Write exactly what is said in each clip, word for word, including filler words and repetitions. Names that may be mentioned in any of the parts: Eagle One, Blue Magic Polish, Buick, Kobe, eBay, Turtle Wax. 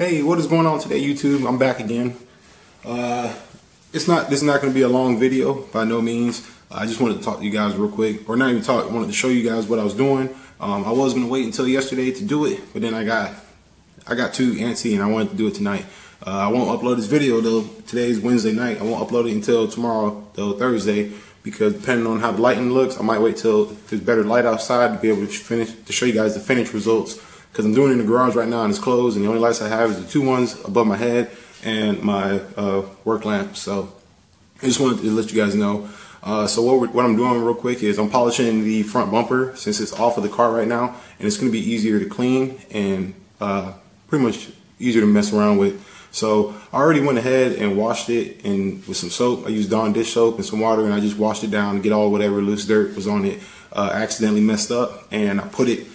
Hey, what is going on today, YouTube? I'm back again. Uh, it's not. This is not going to be a long video by no means. I just wanted to talk to you guys real quick, or not even talk. I wanted to show you guys what I was doing. Um, I was going to wait until yesterday to do it, but then I got, I got too antsy, and I wanted to do it tonight. Uh, I won't upload this video though. Today's Wednesday night. I won't upload it until tomorrow, though Thursday, because depending on how the lighting looks, I might wait till there's better light outside to be able to finish to show you guys the finished results. Because I'm doing it in the garage right now and it's closed, and the only lights I have is the two ones above my head and my uh, work lamp. So I just wanted to let you guys know. Uh, so what, we're, what I'm doing real quick is I'm polishing the front bumper since it's off of the car right now, and it's going to be easier to clean and uh, pretty much easier to mess around with. So I already went ahead and washed it and with some soap. I used Dawn dish soap and some water, and I just washed it down to get all whatever loose dirt was on it. Uh, I accidentally messed up, and I put it.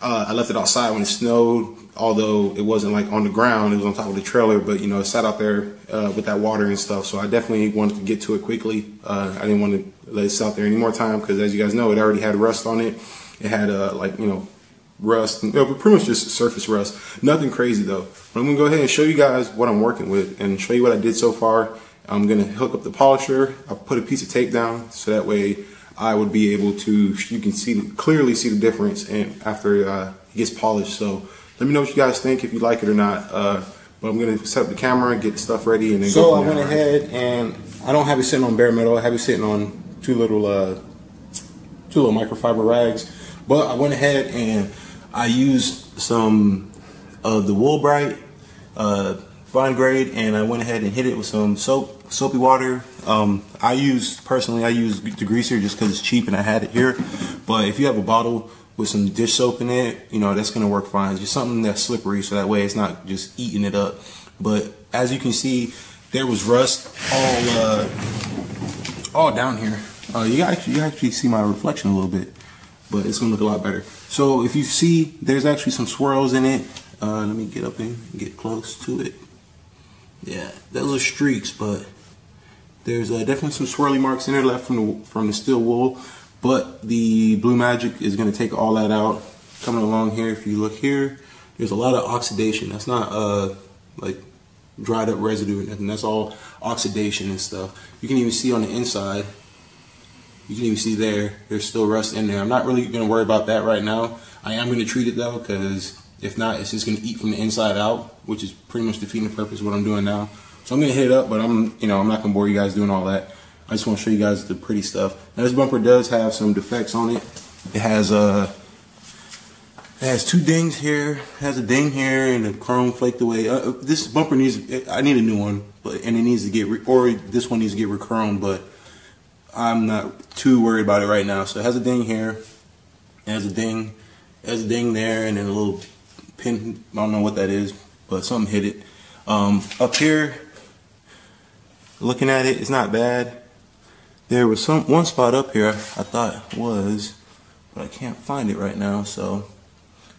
Uh, I left it outside when it snowed, although it wasn't like on the ground, it was on top of the trailer, but you know, it sat out there uh, with that water and stuff, so I definitely wanted to get to it quickly. Uh, I didn't want to let it sit out there any more time because, as you guys know, it already had rust on it. It had uh, like, you know, rust, you know, pretty much just surface rust. Nothing crazy though. But I'm going to go ahead and show you guys what I'm working with and show you what I did so far. I'm going to hook up the polisher. I put a piece of tape down so that way I would be able to, you can see clearly see the difference and after uh, it gets polished. So let me know what you guys think, if you like it or not. Uh, but I'm going to set up the camera and get the stuff ready. And then so I went ahead and I don't have it sitting on bare metal. I have it sitting on two little uh, two little microfiber rags. But I went ahead and I used some of the Wool Bright uh, fine grade, and I went ahead and hit it with some soap. Soapy water. Um, I use personally. I use degreaser just because it's cheap and I had it here. But if you have a bottle with some dish soap in it, you know that's gonna work fine. It's just something that's slippery, so that way it's not just eating it up. But as you can see, there was rust all uh, all down here. Uh, you actually you actually see my reflection a little bit, but it's gonna look a lot better. So if you see, there's actually some swirls in it. Uh, let me get up and get close to it. Yeah, those are streaks, but there's uh, definitely some swirly marks in there left from the, from the steel wool, but the Blue Magic is going to take all that out. Coming along here, if you look here, there's a lot of oxidation. That's not uh, like dried up residue or nothing. That's all oxidation and stuff. You can even see on the inside, you can even see there, there's still rust in there. I'm not really going to worry about that right now. I am going to treat it though, because if not, it's just going to eat from the inside out, which is pretty much defeating the purpose of what I'm doing now. So I'm gonna hit it up, but I'm, you know, I'm not gonna bore you guys doing all that. I just want to show you guys the pretty stuff. Now this bumper does have some defects on it. It has uh, it has two dings here, it has a ding here, and the chrome flaked away. Uh, this bumper needs, I need a new one, but and it needs to get, re or this one needs to get re-chromed, but I'm not too worried about it right now. So it has a ding here, it has a ding, it has a ding there, and then a little pin. I don't know what that is, but something hit it. Um, up here. Looking at it, it's not bad. There was some one spot up here I thought was, but I can't find it right now, so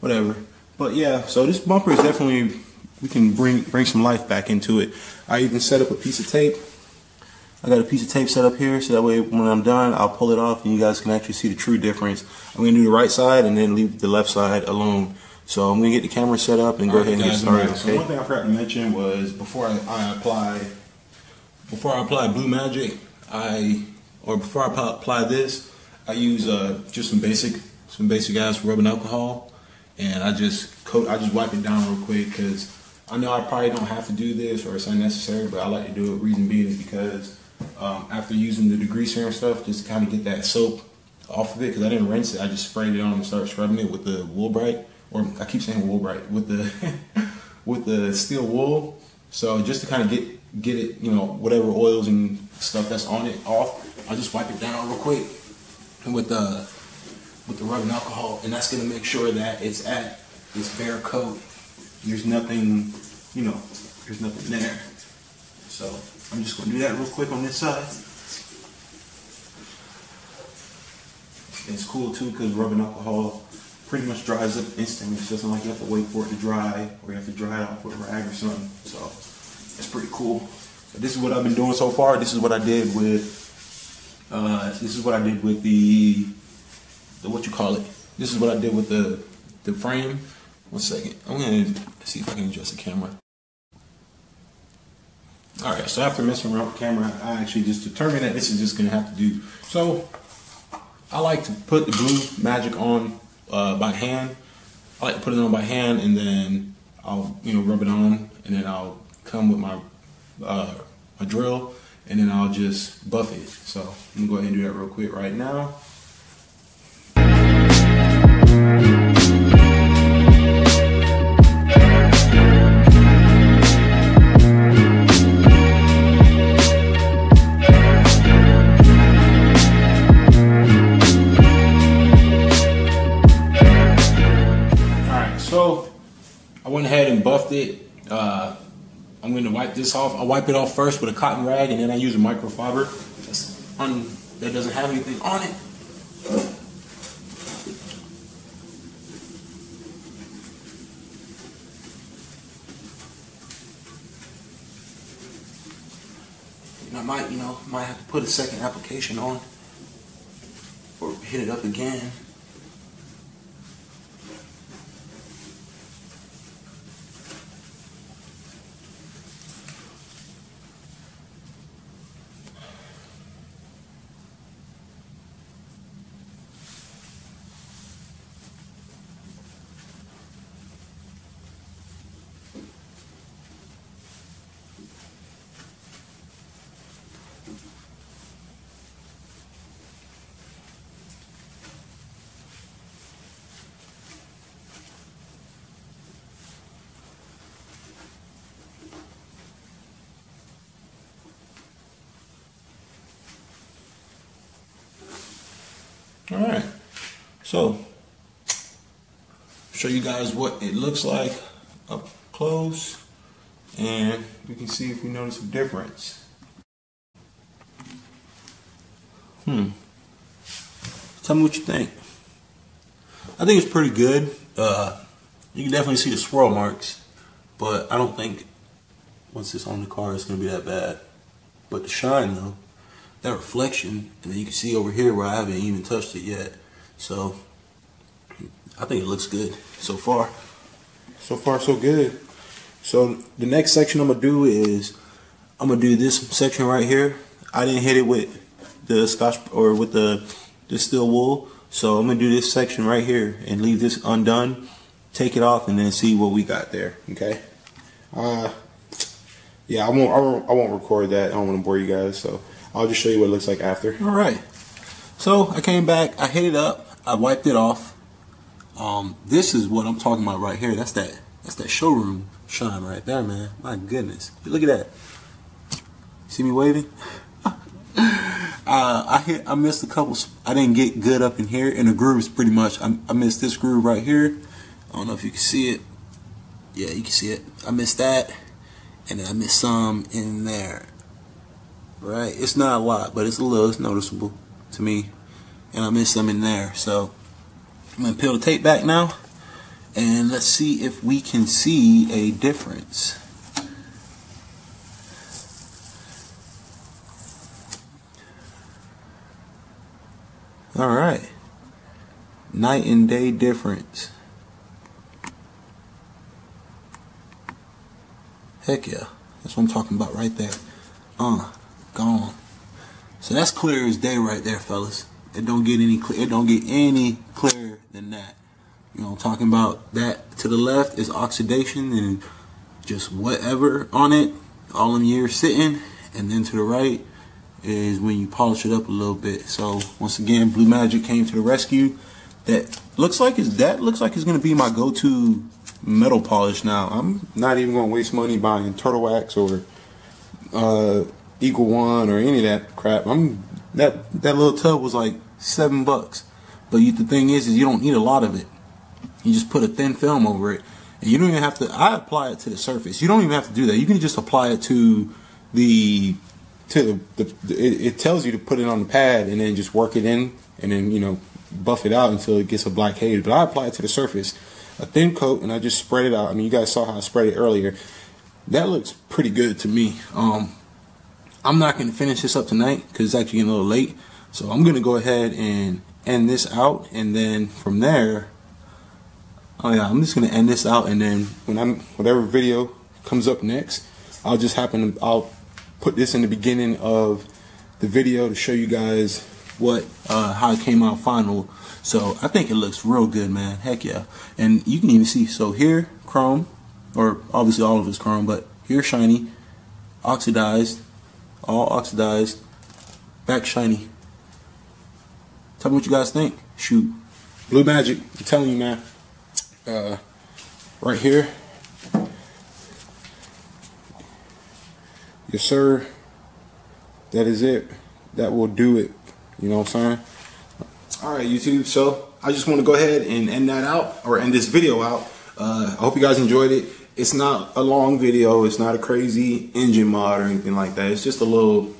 whatever. But yeah, so this bumper is definitely, we can bring bring some life back into it. I even set up a piece of tape. I got a piece of tape set up here so that way when I'm done I'll pull it off and you guys can actually see the true difference. I'm gonna do the right side and then leave the left side alone. So I'm gonna get the camera set up and go ahead and get started. So one thing I forgot to mention was before I, I apply Before I apply Blue Magic, I or before I apply this, I use uh, just some basic, some basic ass rubbing alcohol, and I just coat, I just wipe it down real quick because I know I probably don't have to do this or it's unnecessary, but I like to do it. Reason being is because um, after using the degreaser and stuff, just kind of get that soap off of it because I didn't rinse it. I just sprayed it on and started scrubbing it with the Wool Bright, or I keep saying Wool Bright with the with the steel wool. So just to kind of get. Get it, you know, whatever oils and stuff that's on it off. I just wipe it down real quick with the uh, with the rubbing alcohol, and that's gonna make sure that it's at this bare coat. There's nothing, you know, there's nothing there. So I'm just gonna do that real quick on this side. It's cool too because rubbing alcohol pretty much dries up instantly. It doesn't like you have to wait for it to dry or you have to dry it off with a rag or something. So. It's pretty cool. So this is what I've been doing so far. This is what I did with. Uh, this is what I did with the, the what you call it. This is what I did with the the frame. One second. I'm gonna see if I can adjust the camera. Alright, so after messing around with the camera, I actually just determined that this is just going to have to do. So, I like to put the Blue Magic on uh, by hand. I like to put it on by hand, and then I'll, you know, rub it on, and then I'll come with my, uh, my drill, and then I'll just buff it. So, I'm going to go ahead and do that real quick right now. Buffed it. Uh, I'm going to wipe this off. I wipe it off first with a cotton rag, and then I use a microfiber that's un that doesn't have anything on it. And I might, you know, might have to put a second application on, or hit it up again. Alright, so show you guys what it looks like up close, and we can see if we notice a difference. Hmm. Tell me what you think. I think it's pretty good. Uh, you can definitely see the swirl marks, but I don't think once it's on the car it's going to be that bad. But the shine though. That reflection, and then you can see over here where I haven't even touched it yet, so I think it looks good so far. So far so good. So the next section I'm gonna do is I'm gonna do this section right here. I didn't hit it with the Scotch or with the, the steel wool, so I'm gonna do this section right here and leave this undone, take it off, and then see what we got there. Okay. Uh, yeah, I won't, I won't I won't record that. I don't want to bore you guys, so I'll just show you what it looks like after. All right. So I came back. I hit it up. I wiped it off. Um, this is what I'm talking about right here. That's that. That's that showroom shine right there, man. My goodness. Look at that. See me waving? uh, I hit. I missed a couple. I didn't get good up in here, and the groove is pretty much. I, I missed this groove right here. I don't know if you can see it. Yeah, you can see it. I missed that, and then I missed some in there. Right, it's not a lot, but it's a little, it's noticeable to me, and I missed some in there. So I'm gonna peel the tape back now, and let's see if we can see a difference. All right, night and day difference. Heck yeah, that's what I'm talking about right there. Uh. Gone. So that's clear as day right there, fellas. It don't get any clear. It don't get any clearer than that. You know, I'm talking about that to the left is oxidation and just whatever on it, all them years sitting, and then to the right is when you polish it up a little bit. So once again, Blue Magic came to the rescue. That looks like is that looks like it's gonna be my go-to metal polish now. I'm not even gonna waste money buying Turtle Wax or uh. Eagle One or any of that crap. I'm that that little tub was like seven bucks, but you, the thing is, is you don't need a lot of it. You just put a thin film over it, and you don't even have to. I apply it to the surface. You don't even have to do that. You can just apply it to the to the. the it, it tells you to put it on the pad and then just work it in, and then you know buff it out until it gets a black haze. But I apply it to the surface, a thin coat, and I just spread it out. I mean, you guys saw how I spread it earlier. That looks pretty good to me. Um. I'm not going to finish this up tonight because it's actually getting a little late. So I'm going to go ahead and end this out, and then from there, oh yeah, I'm just going to end this out, and then when I'm whatever video comes up next, I'll just happen to I'll put this in the beginning of the video to show you guys what uh, how it came out final. So I think it looks real good, man. Heck yeah. And you can even see, so here chrome, or obviously all of it's chrome, but here shiny, oxidized, all oxidized, back shiny. Tell me what you guys think. Shoot, Blue Magic, I'm telling you, man. Uh, right here, yes sir. That is it. That will do it. You know what I'm saying? Alright, YouTube, so I just want to go ahead and end that out, or end this video out. Uh, I hope you guys enjoyed it. It's not a long video. It's not a crazy engine mod or anything like that. It's just a little,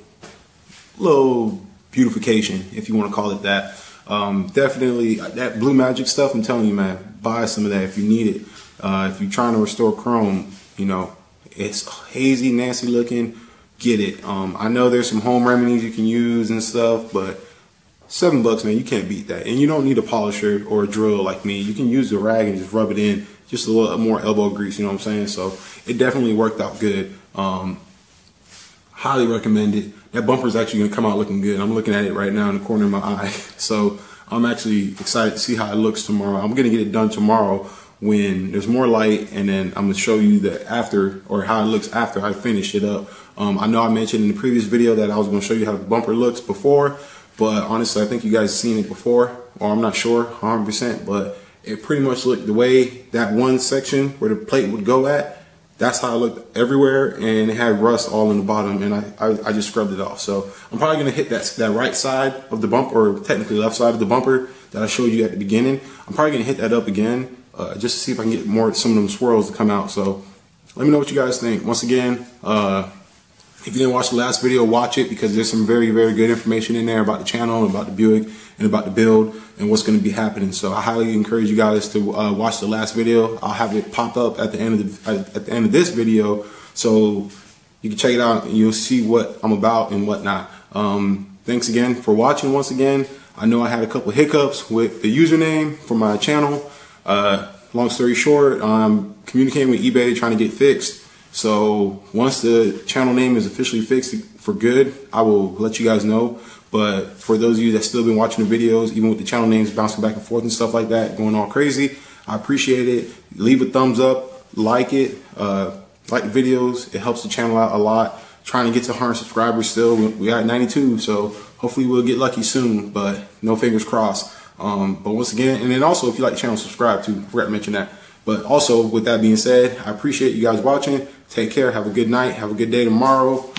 little beautification, if you want to call it that. Um, definitely, that Blue Magic stuff, I'm telling you, man, buy some of that if you need it. Uh, if you're trying to restore chrome, you know, it's hazy, nasty looking. Get it. Um, I know there's some home remedies you can use and stuff, but seven bucks, man, you can't beat that. And you don't need a polisher or a drill like me. You can use the rag and just rub it in, just a little more elbow grease, you know what I'm saying? So it definitely worked out good. Um, highly recommend it. That bumper is actually going to come out looking good. I'm looking at it right now in the corner of my eye. So I'm actually excited to see how it looks tomorrow. I'm going to get it done tomorrow when there's more light, and then I'm going to show you the after, or how it looks after I finish it up. Um, I know I mentioned in the previous video that I was going to show you how the bumper looks before, but honestly, I think you guys have seen it before, or I'm not sure one hundred percent, but it pretty much looked the way that one section where the plate would go at. That's how it looked everywhere, and it had rust all in the bottom, and I, I, I just scrubbed it off. So I'm probably going to hit that, that right side of the bumper, or technically left side of the bumper that I showed you at the beginning. I'm probably going to hit that up again uh, just to see if I can get more some of them swirls to come out. So let me know what you guys think. Once again, uh, if you didn't watch the last video, watch it, because there's some very, very good information in there about the channel, about the Buick, and about the build, and what's going to be happening. So I highly encourage you guys to uh, watch the last video. I'll have it pop up at the end of the, at the end of this video, so you can check it out and you'll see what I'm about and whatnot. Um, thanks again for watching. Once again, I know I had a couple hiccups with the username for my channel. Uh, long story short, I'm communicating with eBay trying to get fixed. So once the channel name is officially fixed for good, I will let you guys know. But for those of you that still been watching the videos, even with the channel names bouncing back and forth and stuff like that, going all crazy, I appreciate it. Leave a thumbs up, like it, uh, like the videos. It helps the channel out a lot. Trying to get to one hundred subscribers still. We got ninety-two, so hopefully we'll get lucky soon, but no fingers crossed. Um, but once again, and then also if you like the channel, subscribe too. I forgot to mention that. But also, with that being said, I appreciate you guys watching. Take care. Have a good night. Have a good day tomorrow.